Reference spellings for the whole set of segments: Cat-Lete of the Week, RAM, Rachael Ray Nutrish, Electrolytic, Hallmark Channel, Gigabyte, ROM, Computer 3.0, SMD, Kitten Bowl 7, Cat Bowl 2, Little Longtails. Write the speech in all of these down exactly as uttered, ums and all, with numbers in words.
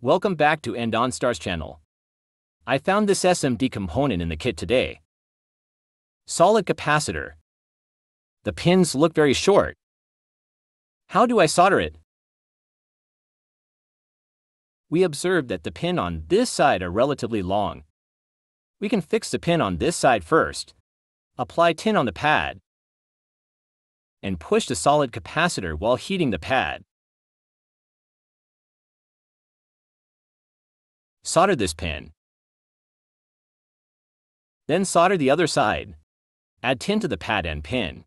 Welcome back to EndOnStar's channel. I found this S M D component in the kit today. Solid capacitor. The pins look very short. How do I solder it? We observed that the pin on this side are relatively long. We can fix the pin on this side first. Apply tin on the pad and push the solid capacitor while heating the pad. Solder this pin. Then solder the other side. Add tin to the pad and pin.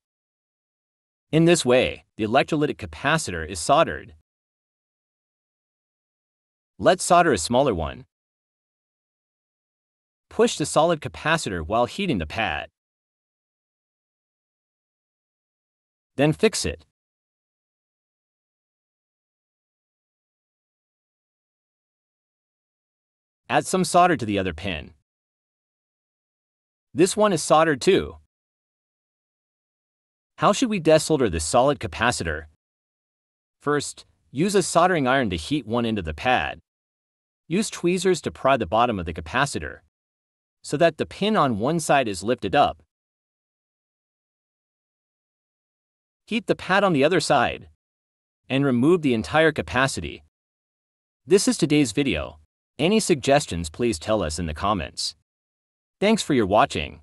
In this way, the electrolytic capacitor is soldered. Let's solder a smaller one. Push the solid capacitor while heating the pad. Then fix it. Add some solder to the other pin. This one is soldered too. How should we desolder this solid capacitor? First, use a soldering iron to heat one end of the pad. Use tweezers to pry the bottom of the capacitor so that the pin on one side is lifted up. Heat the pad on the other side and remove the entire capacity. This is today's video. Any suggestions, please tell us in the comments. Thanks for your watching.